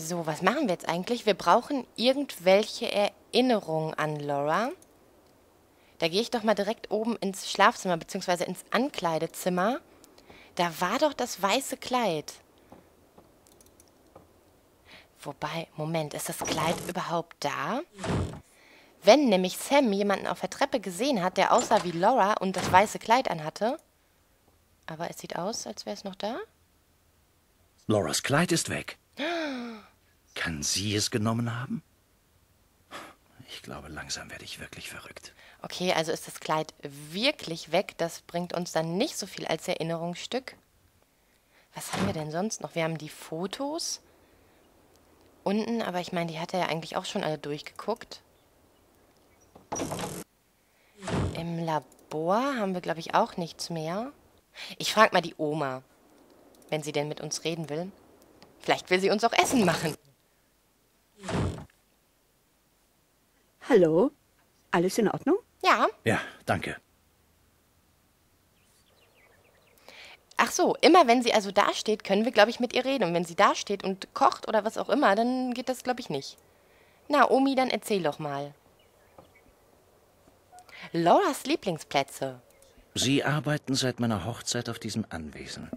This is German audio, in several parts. So, was machen wir jetzt eigentlich? Wir brauchen irgendwelche Erinnerungen an Laura. Da gehe ich doch mal direkt oben ins Schlafzimmer, beziehungsweise ins Ankleidezimmer. Da war doch das weiße Kleid. Wobei, Moment, ist das Kleid überhaupt da? Wenn nämlich Sam jemanden auf der Treppe gesehen hat, der aussah wie Laura und das weiße Kleid anhatte. Aber es sieht aus, als wäre es noch da. Lauras Kleid ist weg. Kann sie es genommen haben? Ich glaube, langsam werde ich wirklich verrückt. Okay, also ist das Kleid wirklich weg. Das bringt uns dann nicht so viel als Erinnerungsstück. Was haben wir denn sonst noch? Wir haben die Fotos unten, aber ich meine, die hat er ja eigentlich auch schon alle durchgeguckt. Im Labor haben wir, glaube ich, auch nichts mehr. Ich frage mal die Oma, wenn sie denn mit uns reden will. Vielleicht will sie uns auch Essen machen. Hallo? Alles in Ordnung? Ja. Ja, danke. Ach so, immer wenn sie also dasteht, können wir, glaube ich, mit ihr reden. Und wenn sie dasteht und kocht oder was auch immer, dann geht das, glaube ich, nicht. Na, Omi, dann erzähl doch mal. Lauras Lieblingsplätze. Sie arbeiten seit meiner Hochzeit auf diesem Anwesen.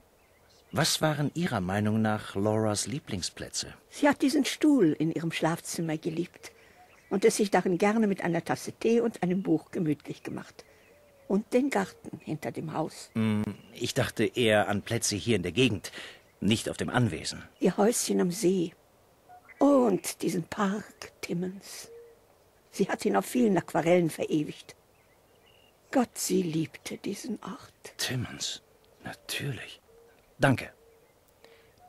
Was waren Ihrer Meinung nach Lauras Lieblingsplätze? Sie hat diesen Stuhl in ihrem Schlafzimmer geliebt und es sich darin gerne mit einer Tasse Tee und einem Buch gemütlich gemacht. Und den Garten hinter dem Haus. Ich dachte eher an Plätze hier in der Gegend, nicht auf dem Anwesen. Ihr Häuschen am See und diesen Park Timmons. Sie hat ihn auf vielen Aquarellen verewigt. Gott, sie liebte diesen Ort. Timmons, natürlich. Danke.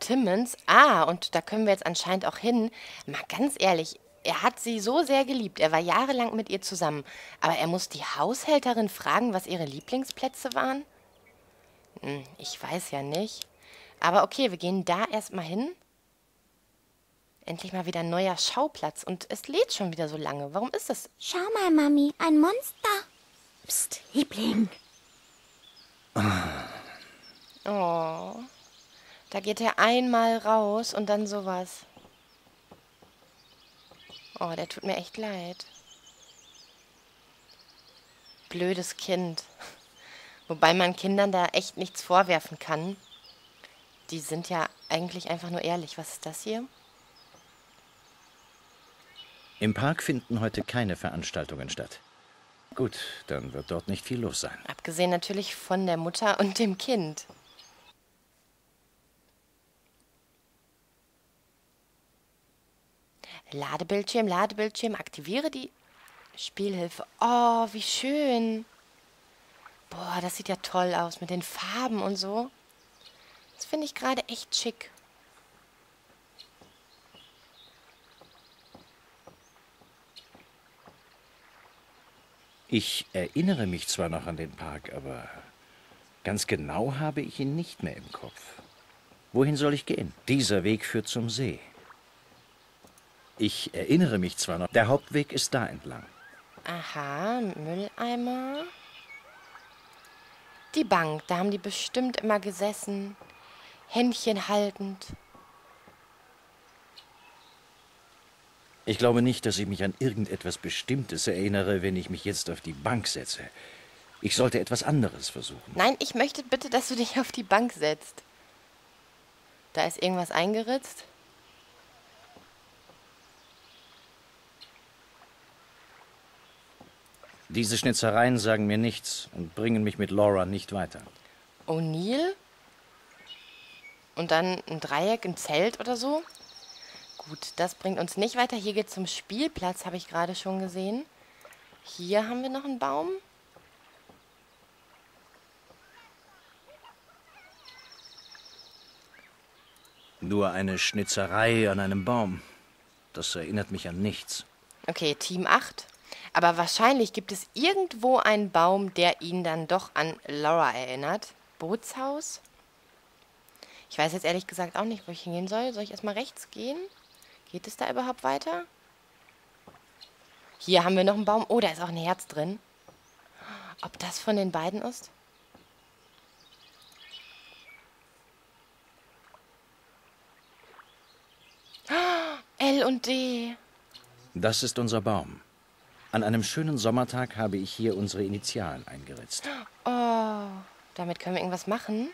Timmons? Ah, und da können wir jetzt anscheinend auch hin. Mal ganz ehrlich, er hat sie so sehr geliebt. Er war jahrelang mit ihr zusammen. Aber er muss die Haushälterin fragen, was ihre Lieblingsplätze waren? Hm, ich weiß ja nicht. Aber okay, wir gehen da erstmal hin. Endlich mal wieder ein neuer Schauplatz. Und es lädt schon wieder so lange. Warum ist das? Schau mal, Mami, ein Monster. Psst, Liebling. Oh, da geht er einmal raus und dann sowas. Oh, der tut mir echt leid. Blödes Kind. Wobei man Kindern da echt nichts vorwerfen kann. Die sind ja eigentlich einfach nur ehrlich. Was ist das hier? Im Park finden heute keine Veranstaltungen statt. Gut, dann wird dort nicht viel los sein. Abgesehen natürlich von der Mutter und dem Kind. Ladebildschirm, Ladebildschirm, aktiviere die Spielhilfe. Oh, wie schön. Boah, das sieht ja toll aus mit den Farben und so. Das finde ich gerade echt schick. Ich erinnere mich zwar noch an den Park, aber ganz genau habe ich ihn nicht mehr im Kopf. Wohin soll ich gehen? Dieser Weg führt zum See. Ich erinnere mich zwar noch, der Hauptweg ist da entlang. Aha, Mülleimer. Die Bank, da haben die bestimmt immer gesessen, Händchen haltend. Ich glaube nicht, dass ich mich an irgendetwas Bestimmtes erinnere, wenn ich mich jetzt auf die Bank setze. Ich sollte etwas anderes versuchen. Nein, ich möchte bitte, dass du dich auf die Bank setzt. Da ist irgendwas eingeritzt. Diese Schnitzereien sagen mir nichts und bringen mich mit Laura nicht weiter. O'Neill? Und dann ein Dreieck, ein Zelt oder so? Gut, das bringt uns nicht weiter. Hier geht es zum Spielplatz, habe ich gerade schon gesehen. Hier haben wir noch einen Baum. Nur eine Schnitzerei an einem Baum. Das erinnert mich an nichts. Okay, Team 8. Aber wahrscheinlich gibt es irgendwo einen Baum, der ihn dann doch an Laura erinnert. Bootshaus? Ich weiß jetzt ehrlich gesagt auch nicht, wo ich hingehen soll. Soll ich erstmal rechts gehen? Geht es da überhaupt weiter? Hier haben wir noch einen Baum. Oh, da ist auch ein Herz drin. Ob das von den beiden ist? L&D. Das ist unser Baum. An einem schönen Sommertag habe ich hier unsere Initialen eingeritzt. Oh, damit können wir irgendwas machen?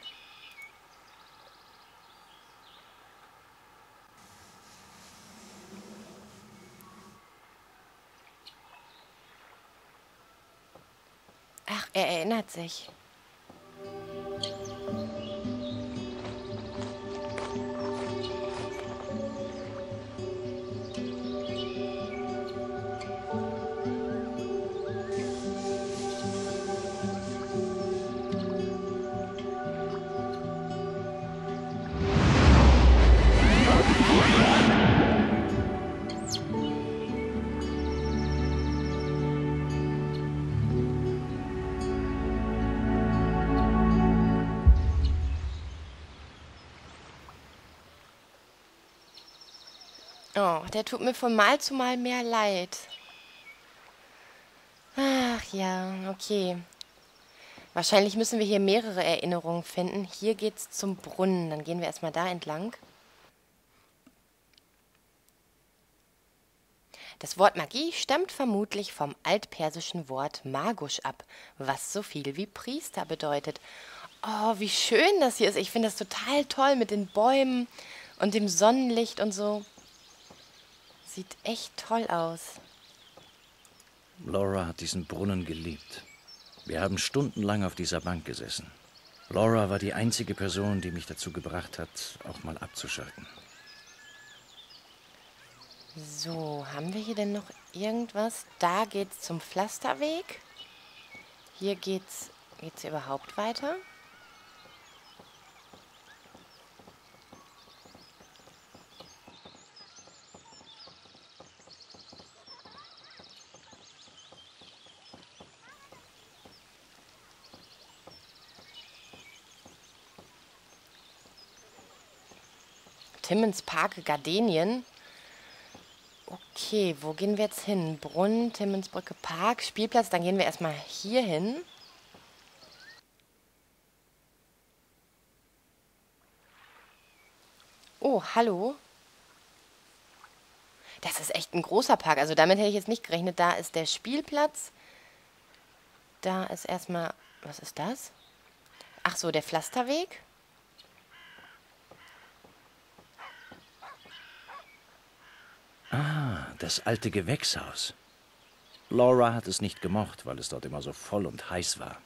Ach, er erinnert sich. Oh, der tut mir von Mal zu Mal mehr leid. Ach ja, okay. Wahrscheinlich müssen wir hier mehrere Erinnerungen finden. Hier geht's zum Brunnen. Dann gehen wir erstmal da entlang. Das Wort Magie stammt vermutlich vom altpersischen Wort magisch ab, was so viel wie Priester bedeutet. Oh, wie schön das hier ist. Ich finde das total toll mit den Bäumen und dem Sonnenlicht und so. Sieht echt toll aus. Laura hat diesen Brunnen geliebt. Wir haben stundenlang auf dieser Bank gesessen. Laura war die einzige Person, die mich dazu gebracht hat, auch mal abzuschalten. So, haben wir hier denn noch irgendwas? Da geht's zum Pflasterweg. Hier geht's überhaupt weiter? Timmons Park, Gardenien. Okay, wo gehen wir jetzt hin? Brunnen, Timmonsbrücke, Park, Spielplatz. Dann gehen wir erstmal hier hin. Oh, hallo. Das ist echt ein großer Park. Also damit hätte ich jetzt nicht gerechnet. Da ist der Spielplatz. Da ist erstmal... Was ist das? Ach so, der Pflasterweg. Das alte Gewächshaus. Laura hat es nicht gemocht, weil es dort immer so voll und heiß war.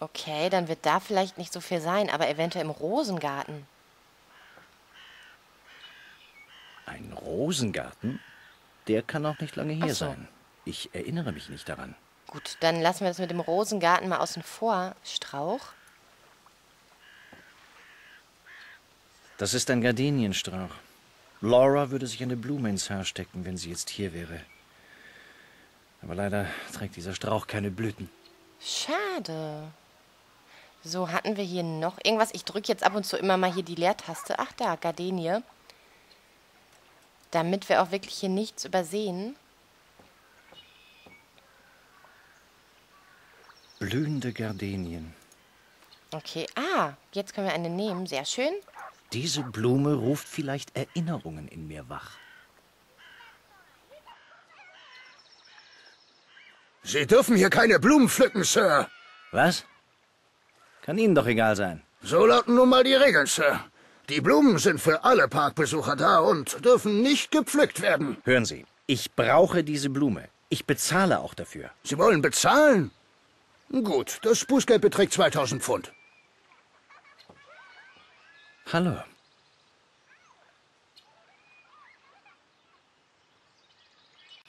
Okay, dann wird da vielleicht nicht so viel sein, aber eventuell im Rosengarten. Ein Rosengarten? Der kann auch nicht lange hier sein. Ich erinnere mich nicht daran. Gut, dann lassen wir das mit dem Rosengarten mal außen vor, Strauch. Das ist ein Gardenienstrauch. Laura würde sich eine Blume ins Haar stecken, wenn sie jetzt hier wäre. Aber leider trägt dieser Strauch keine Blüten. Schade. So, hatten wir hier noch irgendwas? Ich drücke jetzt ab und zu immer mal hier die Leertaste. Ach da, Gardenie. Damit wir auch wirklich hier nichts übersehen. Blühende Gardenien. Okay, ah, jetzt können wir eine nehmen. Sehr schön. Diese Blume ruft vielleicht Erinnerungen in mir wach. Sie dürfen hier keine Blumen pflücken, Sir. Was? Kann Ihnen doch egal sein. So lauten nun mal die Regeln, Sir. Die Blumen sind für alle Parkbesucher da und dürfen nicht gepflückt werden. Hören Sie, ich brauche diese Blume. Ich bezahle auch dafür. Sie wollen bezahlen? Gut, das Bußgeld beträgt 2000 Pfund. Hallo.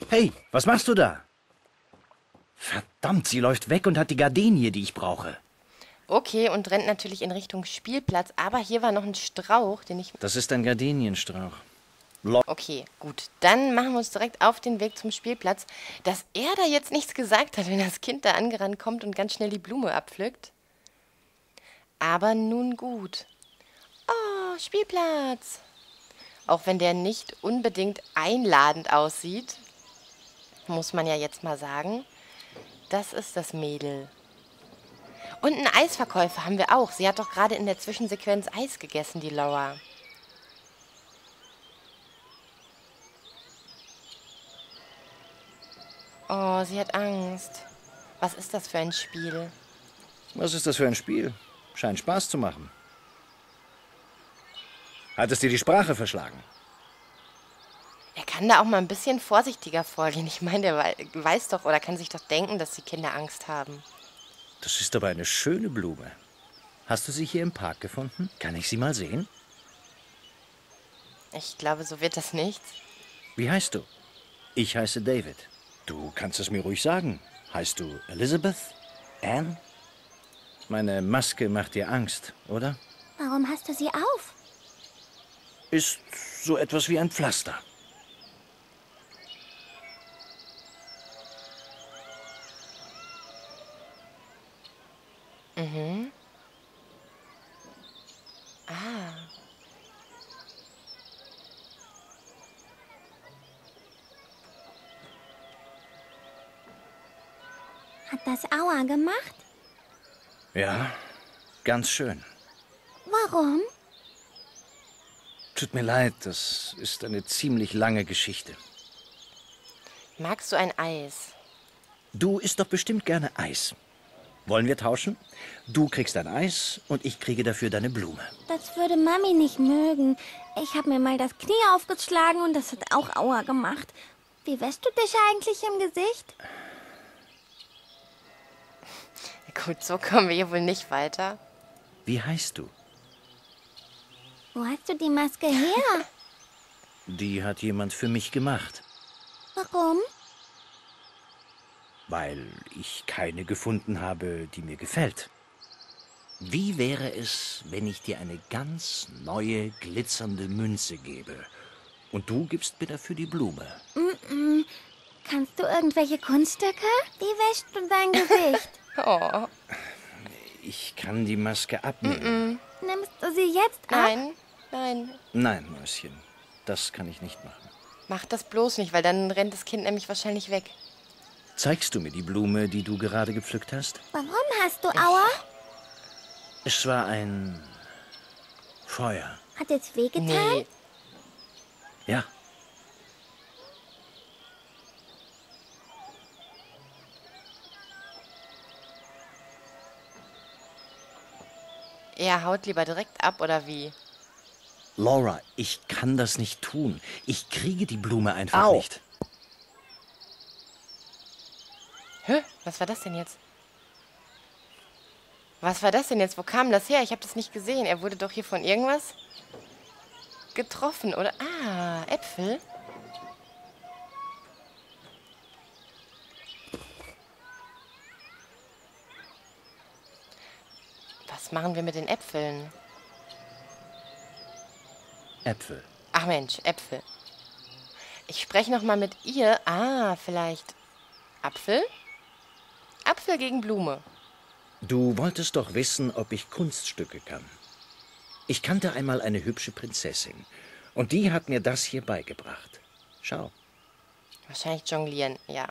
Hey, was machst du da? Verdammt, sie läuft weg und hat die Gardenie, die ich brauche. Okay, und rennt natürlich in Richtung Spielplatz, aber hier war noch ein Strauch, den ich... Das ist ein Gardenienstrauch. Okay, gut. Dann machen wir uns direkt auf den Weg zum Spielplatz. Dass er da jetzt nichts gesagt hat, wenn das Kind da angerannt kommt und ganz schnell die Blume abpflückt. Aber nun gut. Oh, Spielplatz. Auch wenn der nicht unbedingt einladend aussieht, muss man ja jetzt mal sagen, das ist das Mädel. Und einen Eisverkäufer haben wir auch. Sie hat doch gerade in der Zwischensequenz Eis gegessen, die Laura. Oh, sie hat Angst. Was ist das für ein Spiel? Was ist das für ein Spiel? Scheint Spaß zu machen. Hat es dir die Sprache verschlagen? Er kann da auch mal ein bisschen vorsichtiger vorgehen. Ich meine, der weiß doch oder kann sich doch denken, dass die Kinder Angst haben. Das ist aber eine schöne Blume. Hast du sie hier im Park gefunden? Kann ich sie mal sehen? Ich glaube, so wird das nichts. Wie heißt du? Ich heiße David. Du kannst es mir ruhig sagen. Heißt du Elizabeth? Anne? Meine Maske macht dir Angst, oder? Warum hast du sie auf? Ist so etwas wie ein Pflaster. Mhm. Ah. Hat das Aua gemacht? Ja, ganz schön. Warum? Tut mir leid, das ist eine ziemlich lange Geschichte. Magst du ein Eis? Du isst doch bestimmt gerne Eis. Wollen wir tauschen? Du kriegst dein Eis und ich kriege dafür deine Blume. Das würde Mami nicht mögen. Ich habe mir mal das Knie aufgeschlagen und das hat auch Aua gemacht. Wie wäschst du dich eigentlich im Gesicht? Gut, so kommen wir hier wohl nicht weiter. Wie heißt du? Wo hast du die Maske her? Die hat jemand für mich gemacht. Warum? Weil ich keine gefunden habe, die mir gefällt. Wie wäre es, wenn ich dir eine ganz neue, glitzernde Münze gebe? Und du gibst mir dafür die Blume. Mm-mm. Kannst du irgendwelche Kunststücke? Wie wäschst du dein Gesicht? Oh. Ich kann die Maske abnehmen. Mm-mm. Nimmst du sie jetzt ab? Nein, nein. Nein, Mäuschen. Das kann ich nicht machen. Mach das bloß nicht, weil dann rennt das Kind nämlich wahrscheinlich weg. Zeigst du mir die Blume, die du gerade gepflückt hast? Warum hast du Aua? Es war ein Feuer. Hat es wehgetan? Nee. Ja. Er haut lieber direkt ab, oder wie? Laura, ich kann das nicht tun. Ich kriege die Blume einfach nicht. Hä? Was war das denn jetzt? Was war das denn jetzt? Wo kam das her? Ich habe das nicht gesehen. Er wurde doch hier von irgendwas getroffen, oder? Ah, Äpfel. Was machen wir mit den Äpfeln? Äpfel. Ach Mensch, Äpfel. Ich spreche nochmal mit ihr. Ah, vielleicht Apfel? Apfel gegen Blume. Du wolltest doch wissen, ob ich Kunststücke kann. Ich kannte einmal eine hübsche Prinzessin. Und die hat mir das hier beigebracht. Schau. Wahrscheinlich jonglieren, ja.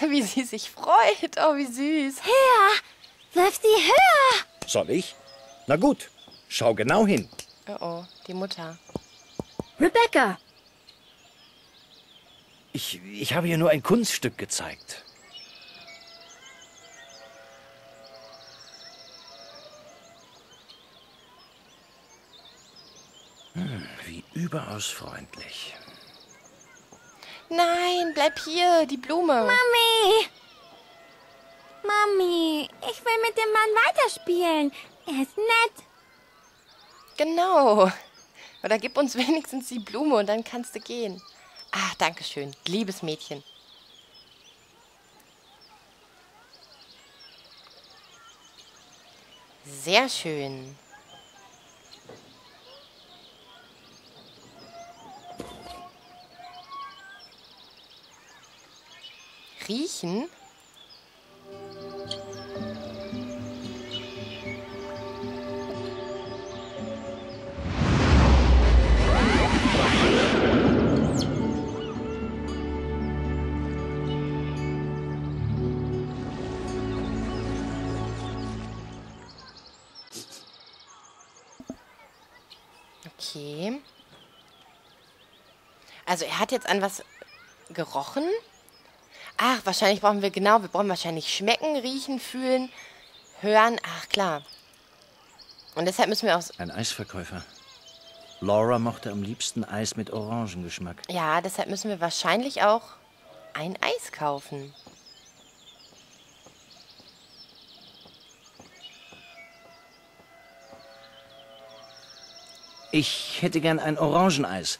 Wie sie sich freut. Oh, wie süß. Her! Wirf sie her! Soll ich? Na gut, schau genau hin. Oh, oh, die Mutter. Rebecca! Ich habe ihr nur ein Kunststück gezeigt. Wie überaus freundlich. Nein, bleib hier, die Blume. Mami! Mami, ich will mit dem Mann weiterspielen. Er ist nett. Genau. Oder gib uns wenigstens die Blume und dann kannst du gehen. Ach, danke schön, liebes Mädchen. Sehr schön. Riechen? Also er hat jetzt an was gerochen. Ach, wahrscheinlich brauchen wir, genau, wir brauchen wahrscheinlich schmecken, riechen, fühlen, hören. Ach, klar. Und deshalb müssen wir auch... Ein Eisverkäufer. Laura mochte am liebsten Eis mit Orangengeschmack. Ja, deshalb müssen wir wahrscheinlich auch ein Eis kaufen. Ich hätte gern ein Orangeneis.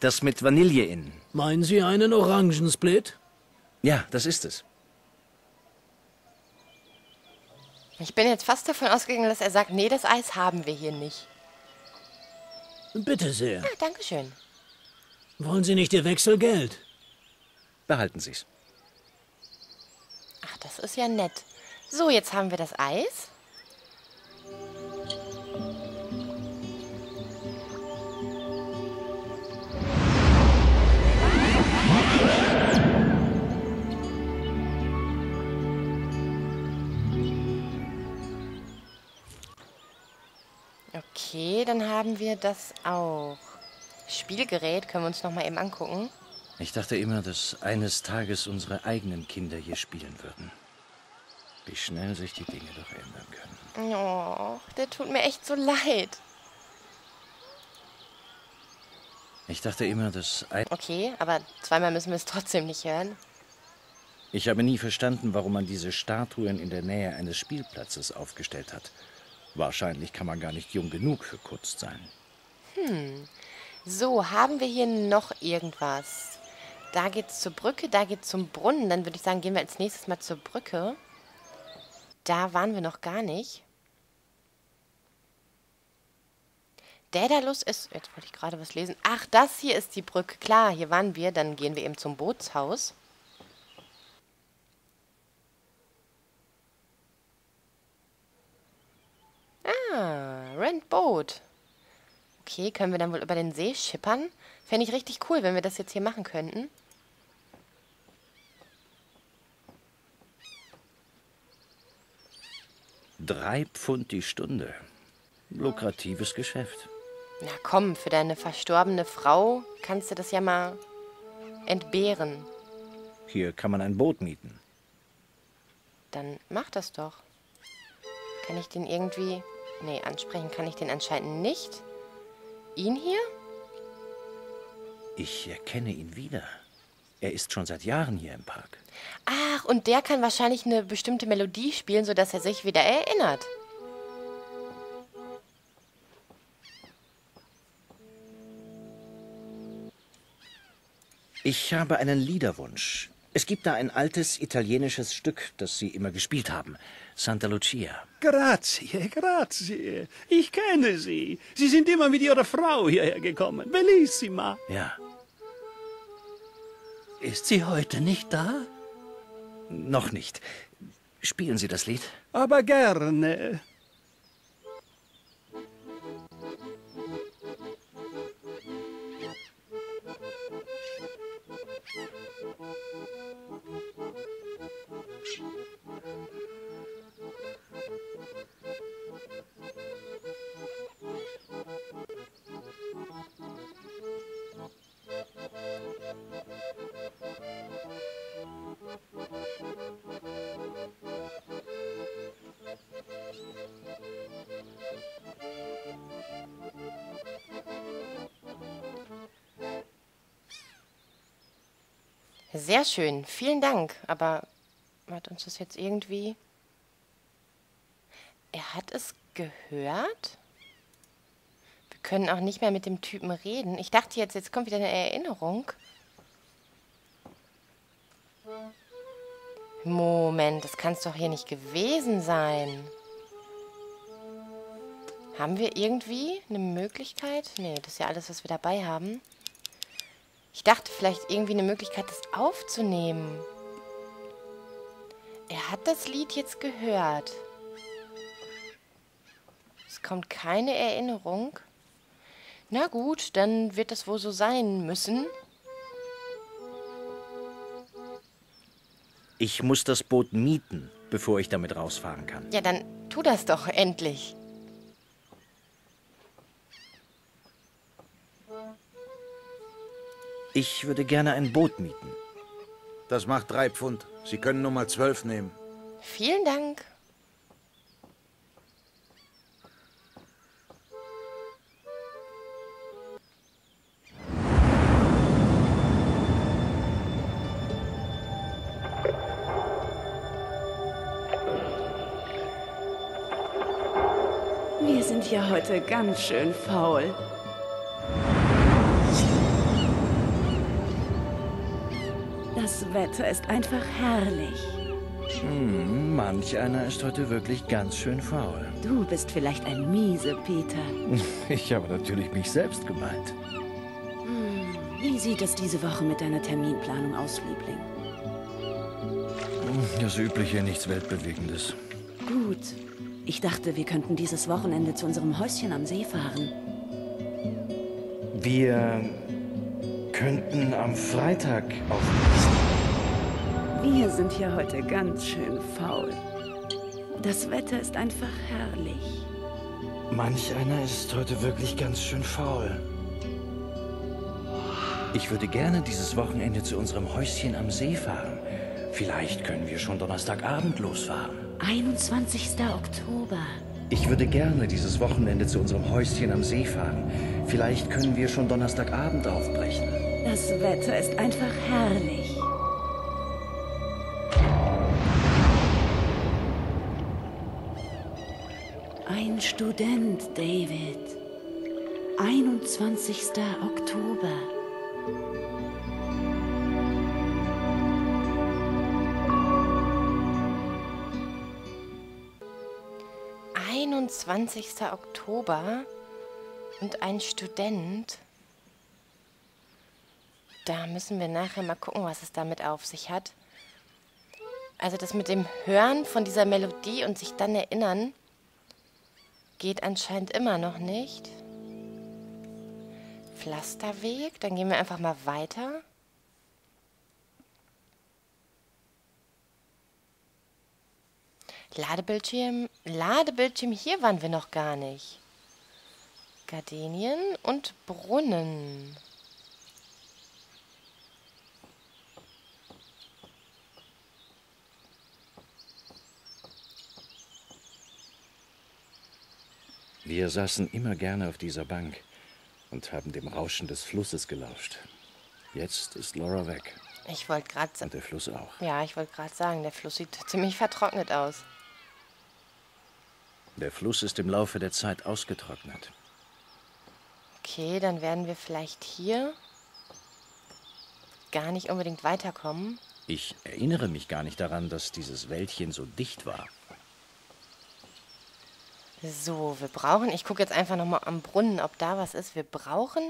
Das mit Vanille innen. Meinen Sie einen Orangensplit? Ja, das ist es. Ich bin jetzt fast davon ausgegangen, dass er sagt, nee, das Eis haben wir hier nicht. Bitte sehr. Ah, danke schön. Wollen Sie nicht Ihr Wechselgeld? Behalten Sie's. Ach, das ist ja nett. So, jetzt haben wir das Eis. Okay, dann haben wir das auch. Spielgerät können wir uns noch mal eben angucken. Ich dachte immer, dass eines Tages unsere eigenen Kinder hier spielen würden. Wie schnell sich die Dinge doch ändern können. Oh, der tut mir echt so leid. Ich dachte immer, dass... Okay, aber zweimal müssen wir es trotzdem nicht hören. Ich habe nie verstanden, warum man diese Statuen in der Nähe eines Spielplatzes aufgestellt hat. Wahrscheinlich kann man gar nicht jung genug für Kunst sein. Hm. So, haben wir hier noch irgendwas? Da geht's zur Brücke, da geht's zum Brunnen. Dann würde ich sagen, gehen wir als nächstes mal zur Brücke. Da waren wir noch gar nicht. Daedalus ist... Jetzt wollte ich gerade was lesen. Ach, das hier ist die Brücke. Klar, hier waren wir. Dann gehen wir eben zum Bootshaus. Boot. Okay, können wir dann wohl über den See schippern? Fände ich richtig cool, wenn wir das jetzt hier machen könnten. £3 die Stunde. Lukratives Geschäft. Na komm, für deine verstorbene Frau kannst du das ja mal entbehren. Hier kann man ein Boot mieten. Dann mach das doch. Kann ich den irgendwie... Nee, ansprechen kann ich den anscheinend nicht. Ihn hier? Ich erkenne ihn wieder. Er ist schon seit Jahren hier im Park. Ach, und der kann wahrscheinlich eine bestimmte Melodie spielen, sodass er sich wieder erinnert. Ich habe einen Liederwunsch. Es gibt da ein altes italienisches Stück, das Sie immer gespielt haben. Santa Lucia. Grazie, grazie. Ich kenne Sie. Sie sind immer mit Ihrer Frau hierher gekommen. Bellissima. Ja. Ist sie heute nicht da? Noch nicht. Spielen Sie das Lied? Aber gerne. Sehr schön, vielen Dank. Aber hat uns das jetzt irgendwie... Er hat es gehört? Wir können auch nicht mehr mit dem Typen reden. Ich dachte jetzt, jetzt kommt wieder eine Erinnerung. Moment, das kann es doch hier nicht gewesen sein. Haben wir irgendwie eine Möglichkeit? Nee, das ist ja alles, was wir dabei haben. Ich dachte vielleicht irgendwie eine Möglichkeit, das aufzunehmen. Er hat das Lied jetzt gehört. Es kommt keine Erinnerung. Na gut, dann wird das wohl so sein müssen. Ich muss das Boot mieten, bevor ich damit rausfahren kann. Ja, dann tu das doch endlich. Ich würde gerne ein Boot mieten. Das macht 3 Pfund. Sie können Nummer 12 nehmen. Vielen Dank. Wir sind ja heute ganz schön faul. Das Wetter ist einfach herrlich. Manch einer ist heute wirklich ganz schön faul. Du bist vielleicht ein miese Peter. Ich habe natürlich mich selbst gemeint. Wie sieht es diese Woche mit deiner Terminplanung aus, Liebling? Das Übliche, nichts Weltbewegendes. Gut. Ich dachte, wir könnten dieses Wochenende zu unserem Häuschen am See fahren. Wir könnten am Freitag auf... Wir sind hier heute ganz schön faul. Das Wetter ist einfach herrlich. Manch einer ist heute wirklich ganz schön faul. Ich würde gerne dieses Wochenende zu unserem Häuschen am See fahren. Vielleicht können wir schon Donnerstagabend losfahren. 21. Oktober. Ich würde gerne dieses Wochenende zu unserem Häuschen am See fahren. Vielleicht können wir schon Donnerstagabend aufbrechen. Das Wetter ist einfach herrlich. Ein Student, David. 21. Oktober. Und ein Student. Da müssen wir nachher mal gucken, was es damit auf sich hat. Also das mit dem Hören von dieser Melodie und sich dann erinnern, geht anscheinend immer noch nicht. Pflasterweg, dann gehen wir einfach mal weiter. Ladebildschirm, Ladebildschirm, hier waren wir noch gar nicht. Gardenien und Brunnen. Wir saßen immer gerne auf dieser Bank und haben dem Rauschen des Flusses gelauscht. Jetzt ist Laura weg. Ich wollte gerade sagen. Und der Fluss auch. Ja, ich wollte gerade sagen, der Fluss sieht ziemlich vertrocknet aus. Der Fluss ist im Laufe der Zeit ausgetrocknet. Okay, dann werden wir vielleicht hier gar nicht unbedingt weiterkommen. Ich erinnere mich gar nicht daran, dass dieses Wäldchen so dicht war. So, wir brauchen... Ich gucke jetzt einfach nochmal am Brunnen, ob da was ist. Wir brauchen,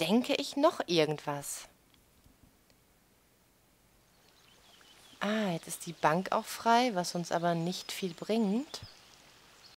denke ich, noch irgendwas. Ah, jetzt ist die Bank auch frei, was uns aber nicht viel bringt.